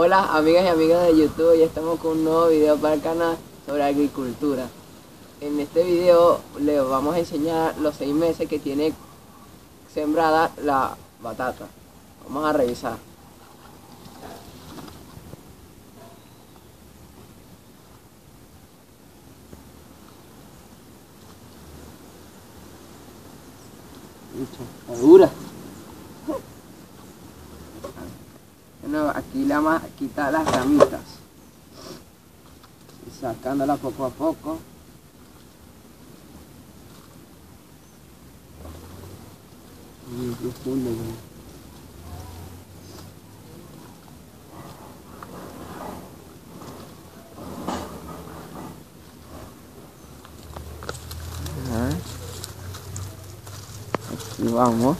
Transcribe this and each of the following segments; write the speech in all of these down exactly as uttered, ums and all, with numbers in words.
Hola amigas y amigos de YouTube, ya estamos con un nuevo video para el canal sobre agricultura. En este video les vamos a enseñar los seis meses que tiene sembrada la batata. Vamos a revisar. Madura. Bueno, aquí la más quita las ramitas y sacándola poco a poco. Muy profundo, ¿no? Y vamos.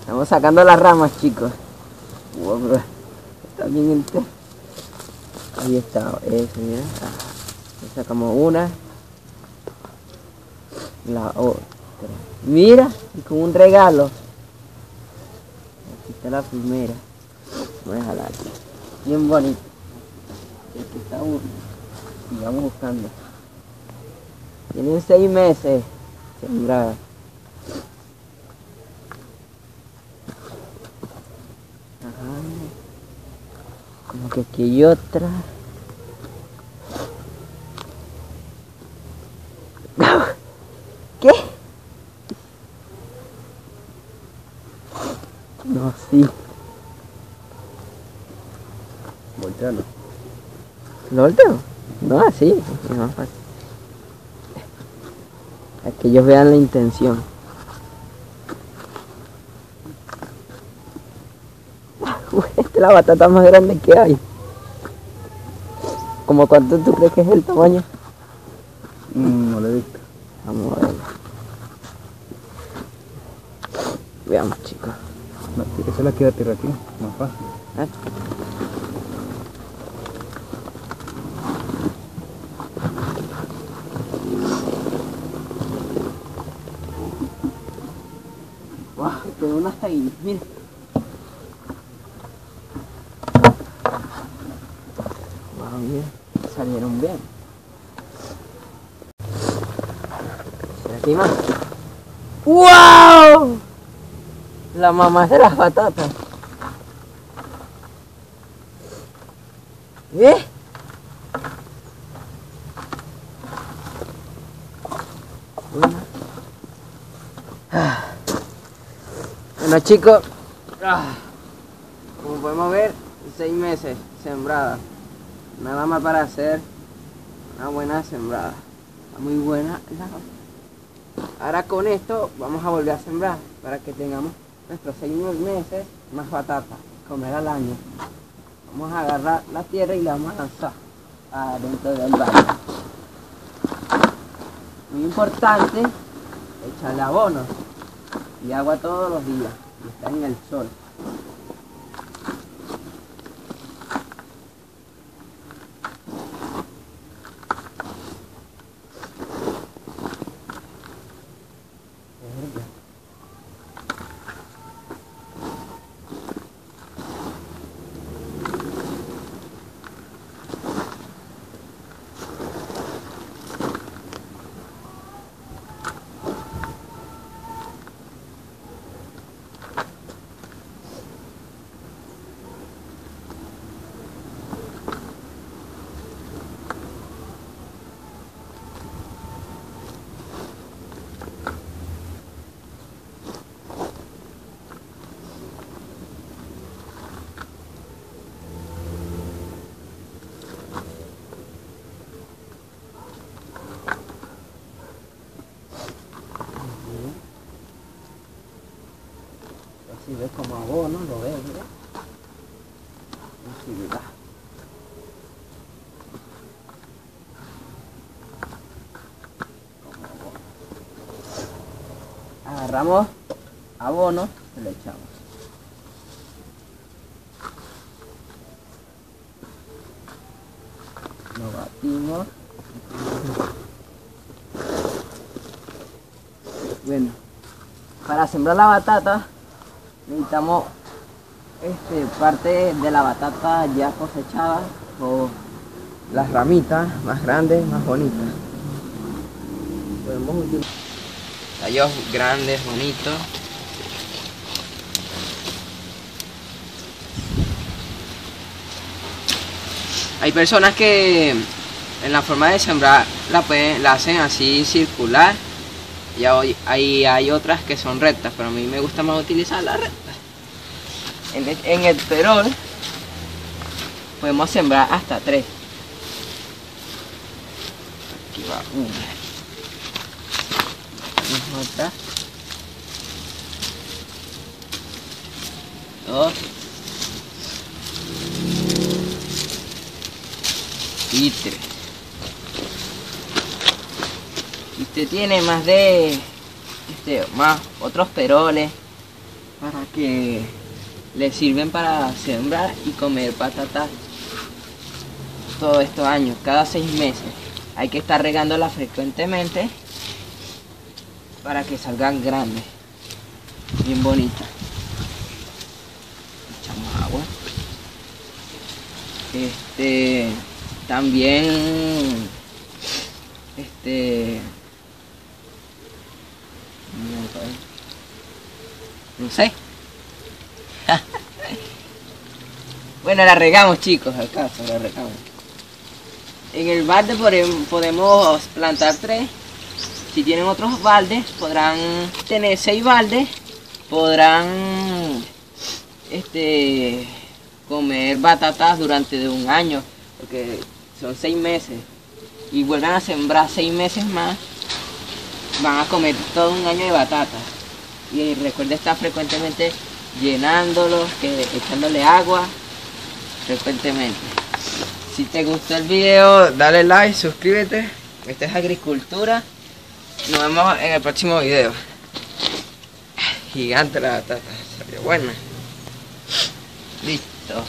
Estamos sacando las ramas, chicos. Wow, bro. Está bien el té. Ahí está, eso, mira. Sacamos una. La otra. Mira, y con un regalo. Aquí está la primera. Voy a jalar aquí. Bien bonito. Aquí está uno. Y vamos buscando. Tienen seis meses sembrada. Ajá. Como que aquí hay otra. ¿Qué? No, sí. Voltealo. ¿Lo volteo? No, así. No, para que ellos vean la intención. Esta es la batata más grande que hay. ¿Cómo cuánto tú crees que es el tamaño? No lo he visto. Vamos a verlo. Veamos, chicos. No, esa la queda tierra aquí, más fácil. ¿Eh? Wow, quedó una hasta ahí, mira. Wow, mira, salieron bien. ¿Será que hay más? ¡Wow! La mamá de las batatas. ¿Eh? Bueno, chicos, como podemos ver, seis meses sembrada. Nada más para hacer una buena sembrada. Está muy buena la. Ahora con esto vamos a volver a sembrar para que tengamos nuestros seis meses más batata, comer al año. Vamos a agarrar la tierra y la vamos a lanzar adentro del baño. Muy importante, echarle abono y agua todos los días, y está en el sol. Si ves como abono, lo ves, mira. Así, mira. Como abono. Agarramos abono y le echamos. Lo batimos. Bueno, para sembrar la batata necesitamos este, parte de la batata ya cosechada o las ramitas más grandes, más bonitas. Podemos utilizar tallos grandes, bonitos. Hay personas que en la forma de sembrar la, pueden, la hacen así circular. Y hay, hay otras que son rectas, pero a mí me gusta más utilizar las rectas. En el, en el perol podemos sembrar hasta tres. Aquí va una. Otra. Dos. Y tres. Usted tiene más de este, más otros peroles para que le sirven para sembrar y comer patatas todos estos años, cada seis meses. Hay que estar regándolas frecuentemente para que salgan grandes, bien bonitas. Echamos agua. Este, también, este. No sé. Bueno, la regamos, chicos, al caso, la regamos. En el balde podemos plantar tres. Si tienen otros baldes, podrán tener seis baldes. Podrán este, comer batatas durante un año, porque son seis meses. Y vuelvan a sembrar seis meses más. Van a comer todo un año de batata. Y recuerda estar frecuentemente llenándolos, que, echándole agua frecuentemente. Si te gustó el video, dale like, suscríbete. Esta es agricultura. Nos vemos en el próximo video. Gigante la batata, salió buena. Listo.